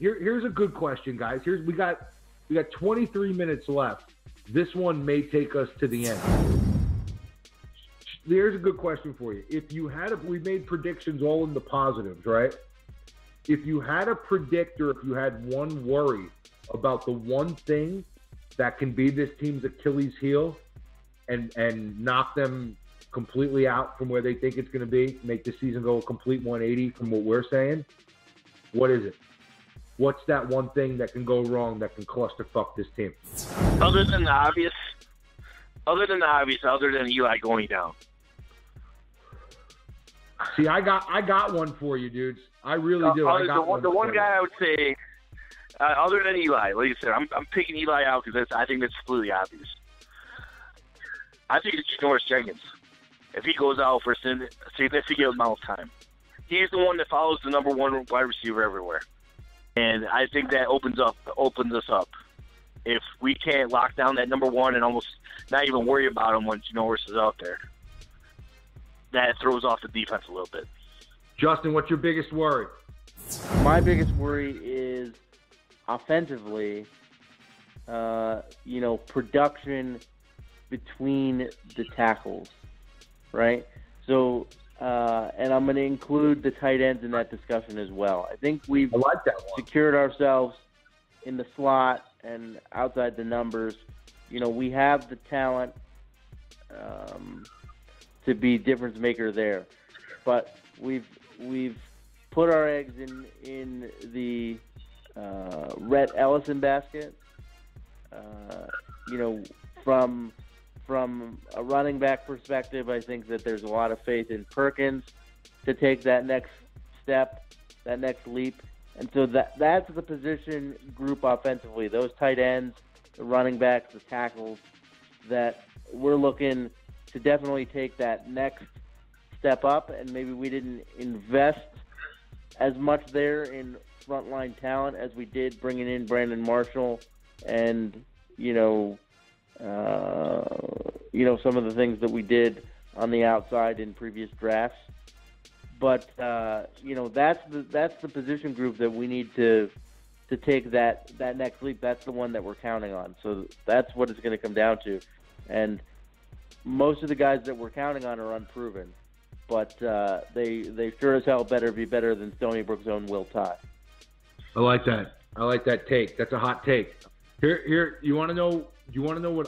Here's a good question, guys. We got 23 minutes left. This one may take us to the end. Here's a good question for you. If you had we made predictions all in the positives, right? If you had a predictor, if you had one worry about the one thing that can be this team's Achilles heel and knock them completely out from where they think it's going to be, make the season go a complete 180 from what we're saying, what is it? What's that one thing that can go wrong that can clusterfuck this team? Other than the obvious, other than Eli going down. See, I got one for you, dudes. I really do. The one guy I would say, other than Eli, like you said, I'm picking Eli out because I think that's completely obvious. I think it's Janoris Jenkins. If he goes out for a significant amount of time, he's the one that follows the number one wide receiver everywhere, and I think that opens us up. If we can't lock down that number one and almost not even worry about him when Janoris is out there, that throws off the defense a little bit. Justin, what's your biggest worry? My biggest worry is offensively, production between the tackles, right? So, and I'm going to include the tight ends in that discussion as well. I think we've secured ourselves in the slot and outside the numbers. We have the talent to be a difference maker there, but we've put our eggs in the Rhett Ellison basket. From a running back perspective, I think that there's a lot of faith in Perkins to take that next step, that next leap. And so that's the position group offensively, those tight ends, the running backs, the tackles, that we're looking to definitely take that next step up. And maybe we didn't invest as much there in frontline talent as we did bringing in Brandon Marshall and, some of the things that we did on the outside in previous drafts. But that's the position group that we need to take that next leap. That's the one that we're counting on. So that's what it's going to come down to. And most of the guys that we're counting on are unproven, but they sure as hell better be better than Stony Brook's own Will Todd. I like that take. That's a hot take. Here, you want to know? You want to know what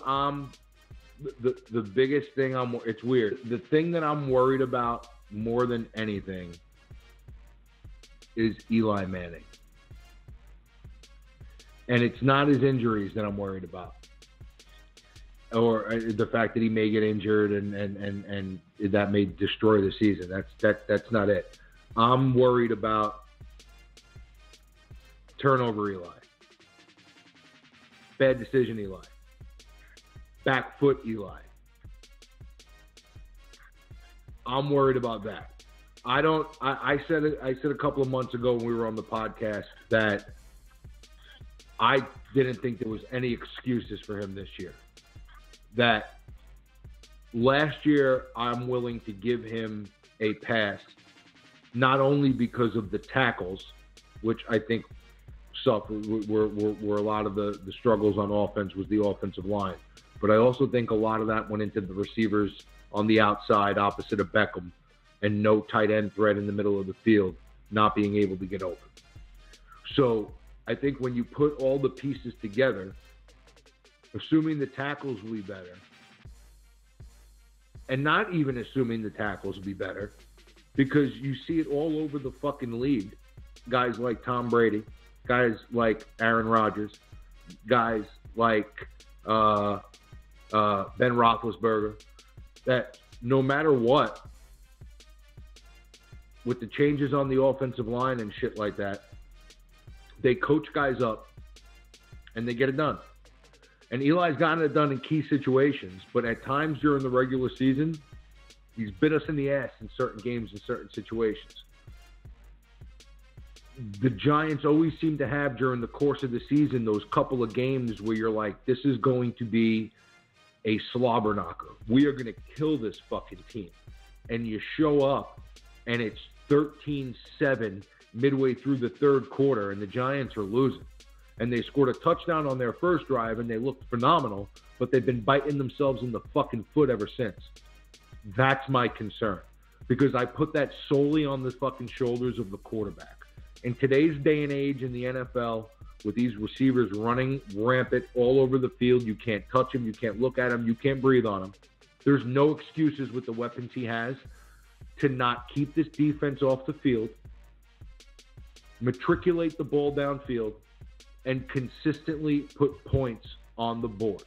the biggest thing I'm? It's weird. The thing that I'm worried about more than anything is Eli Manning, and it's not his injuries that I'm worried about, or the fact that he may get injured and that may destroy the season. That's not it. I'm worried about turnover, Eli. Bad decision, Eli. Back foot, Eli. I'm worried about that. I said a couple of months ago when we were on the podcast that I didn't think there was any excuses for him this year. That last year, I'm willing to give him a pass, not only because of the tackles, which I think were a lot of the struggles on offense was the offensive line. But I also think a lot of that went into the receivers on the outside opposite of Beckham and no tight end threat in the middle of the field, not being able to get open. So I think when you put all the pieces together, assuming the tackles will be better, and not even assuming the tackles will be better, because you see it all over the fucking league. Guys like Tom Brady, guys like Aaron Rodgers, guys like Ben Roethlisberger, that no matter what, with the changes on the offensive line and shit like that, they coach guys up and they get it done. And Eli's gotten it done in key situations, but at times during the regular season, he's bit us in the ass in certain games, in certain situations. The Giants always seem to have during the course of the season those couple of games where you're like, this is going to be a slobber knocker. We are going to kill this fucking team. And you show up, and it's 13-7, midway through the third quarter, and the Giants are losing. And they scored a touchdown on their first drive, and they looked phenomenal, but they've been biting themselves in the fucking foot ever since. That's my concern, because I put that solely on the fucking shoulders of the quarterback. In today's day and age in the NFL, with these receivers running rampant all over the field, you can't touch him, you can't look at him, you can't breathe on him. There's no excuses with the weapons he has to not keep this defense off the field, matriculate the ball downfield, and consistently put points on the board.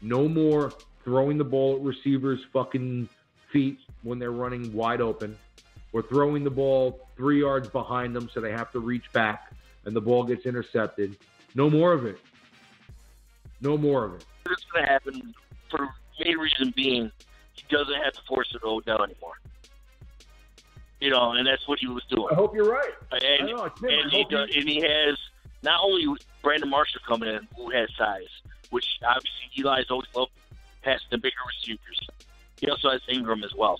No more throwing the ball at receivers' fucking feet when they're running wide open, or throwing the ball 3 yards behind them so they have to reach back and the ball gets intercepted. No more of it. No more of it. It's going to happen for the main reason being he doesn't have to force it to Odell anymore. You know, and that's what he was doing. I hope you're right. And, I know, and he has not only Brandon Marshall coming in, who has size, which obviously Eli's always loved passing the bigger receivers. He also has Ingram as well.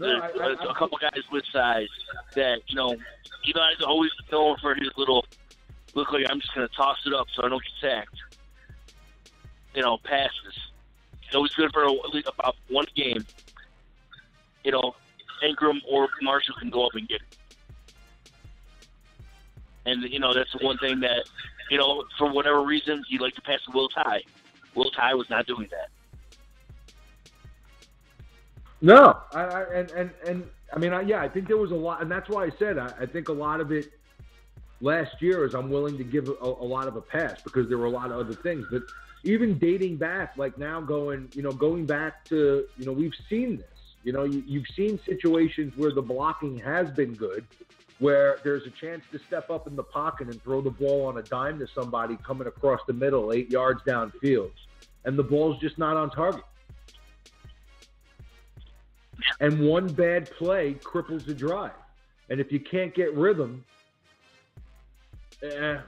A couple guys with size that, you know, Eli's always known for his little, look like I'm just going to toss it up so I don't get sacked. You know, passes. He's always good for about one game. You know, Ingram or Marshall can go up and get it. And, you know, that's the one thing that, you know, for whatever reason, he liked to pass to Will Tye. Will Tye was not doing that. No, I think there was a lot, and that's why I said I think a lot of it last year is I'm willing to give a lot of a pass because there were a lot of other things. But even dating back, like now going back to, you know, we've seen this. You know, you've seen situations where the blocking has been good, where there's a chance to step up in the pocket and throw the ball on a dime to somebody coming across the middle 8 yards downfield, and the ball's just not on target. And one bad play cripples the drive. And if you can't get rhythm, And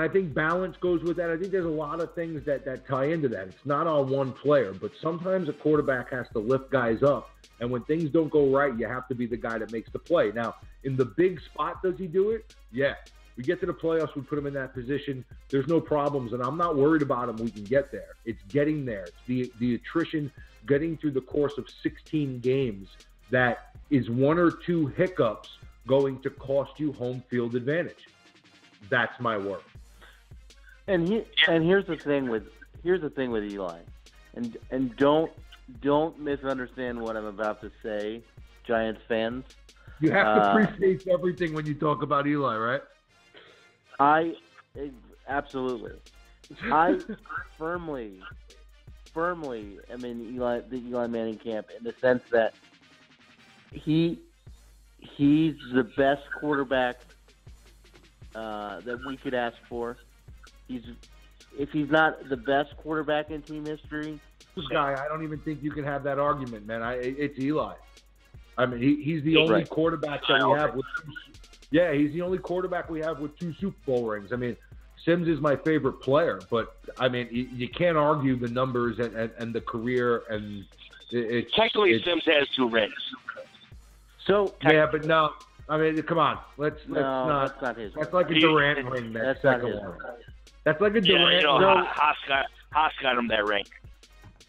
I think balance goes with that. I think there's a lot of things that tie into that. It's not on one player, but sometimes a quarterback has to lift guys up. And when things don't go right, you have to be the guy that makes the play. Now, in the big spot, does he do it? Yeah. We get to the playoffs, we put him in that position. There's no problems, and I'm not worried about him. We can get there. It's getting there. It's the attrition getting through the course of 16 games that is one or two hiccups going to cost you home field advantage. That's my work. And here's the thing with Eli, and don't misunderstand what I'm about to say, Giants fans. You have to appreciate everything when you talk about Eli, right? I firmly am in the Eli Manning camp in the sense that he's the best quarterback that we could ask for. If he's not the best quarterback in team history, this guy, I don't even think you can have that argument, man. It's Eli. I mean, he's the only quarterback that we have. He's the only quarterback we have with two Super Bowl rings. I mean, Sims is my favorite player, but I mean, you can't argue the numbers and the career. And technically, Sims has two rings. So yeah, but no. I mean, come on. Let's not. That's not his. That's like a Durant ring. That's not his. That's like a Durant. You know, no. Haas got him that ring.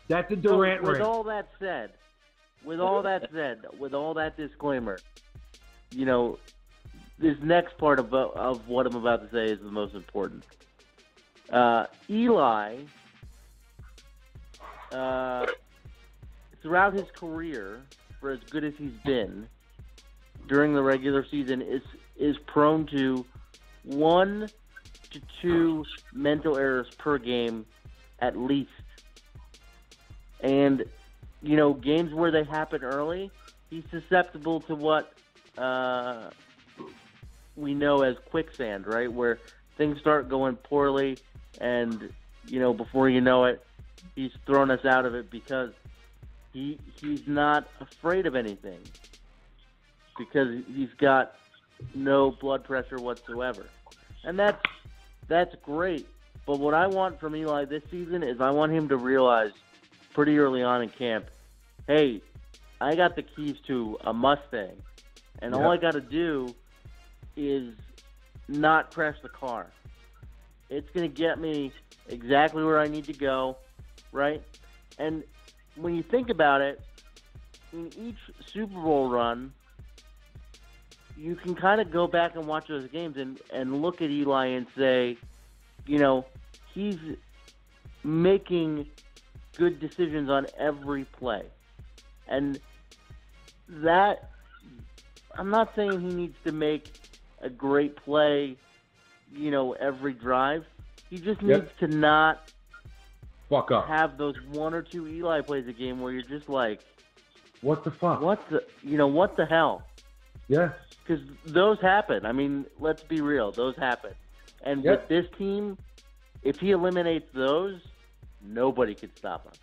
That's a Durant ring. With all that said, with all that disclaimer, you know, this next part of what I'm about to say is the most important. Eli, throughout his career, for as good as he's been, during the regular season, is prone to 1 to 2 mental errors per game, at least. And, you know, games where they happen early, he's susceptible to what we know as quicksand, right? Where things start going poorly and, you know, before you know it, he's thrown us out of it because he's not afraid of anything. Because he's got no blood pressure whatsoever. And that's great. But what I want from Eli this season is I want him to realize pretty early on in camp, hey, I got the keys to a Mustang. And all I got to do is not crash the car. It's going to get me exactly where I need to go, right? And when you think about it, in each Super Bowl run, you can kind of go back and watch those games and look at Eli and say, you know, he's making good decisions on every play. And that, I'm not saying he needs to make a great play, you know, every drive. He just needs to not fuck up. Have those one or two Eli plays a game where you're just like, what the fuck? What the hell? Yeah. Because those happen. I mean, let's be real. Those happen. And with this team, if he eliminates those, nobody could stop him.